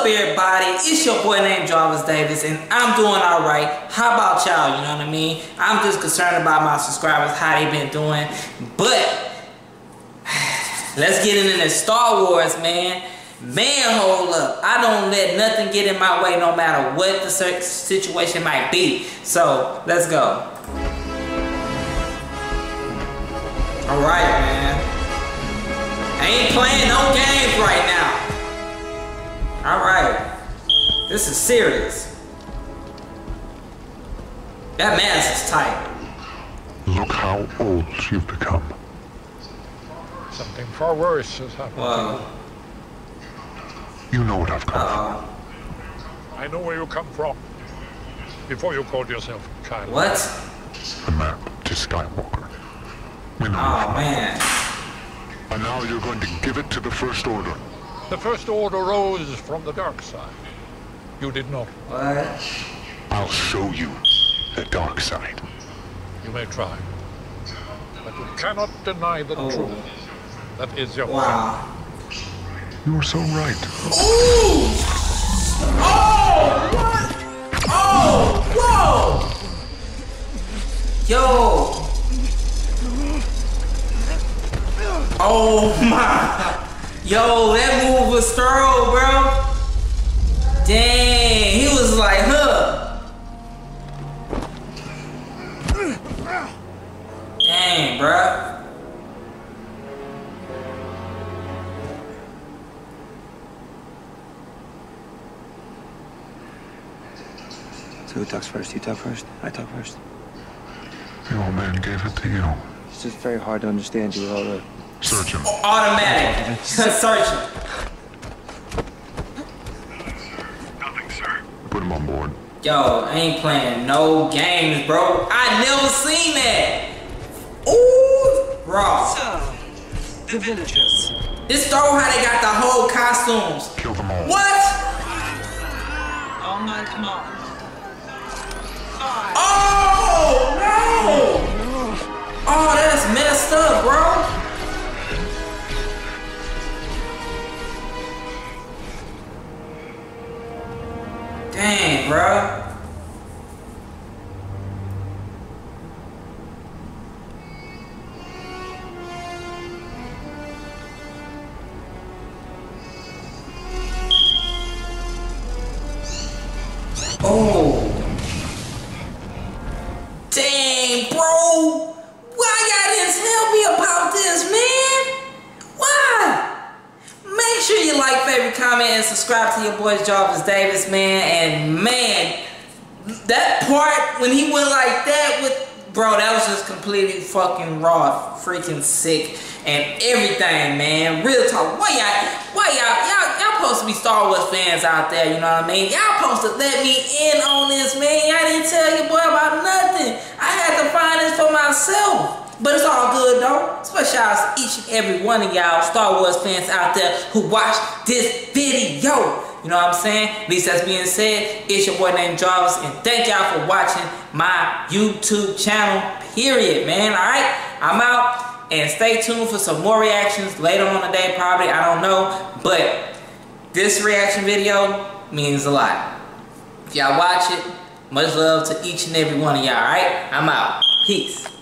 up, everybody? It's your boy named Jarvis Davis, and I'm doing all right. How about y'all? You know what I mean? I'm just concerned about my subscribers, how they been doing. But let's get into this Star Wars, man. Man, hold up. I don't let nothing get in my way, no matter what the situation might be. So let's go. All right, man. I ain't playing no games right now. Alright, this is serious. That mask is tight. Look how old you've become. Something far worse has happened. Whoa. You know what I've come from. I know where you come from. Before you called yourself child. What? The map to Skywalker. We know man. And now you're going to give it to the First Order. The First Order rose from the dark side. You did not. What? I'll show you the dark side. You may try, but you cannot deny the truth. That is your plan. You are so right. Ooh! Oh! What? Oh! Whoa! Yo! Oh my! Yo, that move was thorough, bro. Dang, he was like, huh. Dang, bro. So who talks first? You talk first? I talk first. The old man gave it to you. It's just very hard to understand you with all the... Search him. Automatic. Search him. Nothing, sir. Put him on board. Yo, I ain't playing no games, bro. I never seen that. Ooh, bro. So, the villagers. This throw how they got the whole costumes. Kill them all. What? On my command. Oh no! Oh, that's messed up, bro. Dang, bro. Oh. Dang, bro. Why y'all just help me about this, man? Why? Make sure you like, favorite, comment, and subscribe to your boy Jarvis Davis, man. And man, that part when he went like that with, bro, that was just completely fucking raw, freaking sick, and everything, man. Real talk. Why y'all supposed to be Star Wars fans out there? You know what I mean? Y'all supposed to let me in on this, man. Y'all didn't tell your boy about nothing. I had to find this for myself. But it's all good, though. Special shout out to each and every one of y'all Star Wars fans out there who watch this video. You know what I'm saying? At least that's being said. It's your boy named Jarvis, and thank y'all for watching my YouTube channel, period, man. Alright? I'm out, and stay tuned for some more reactions later on in the day, probably. I don't know, but this reaction video means a lot. If y'all watch it, much love to each and every one of y'all, alright? I'm out. Peace.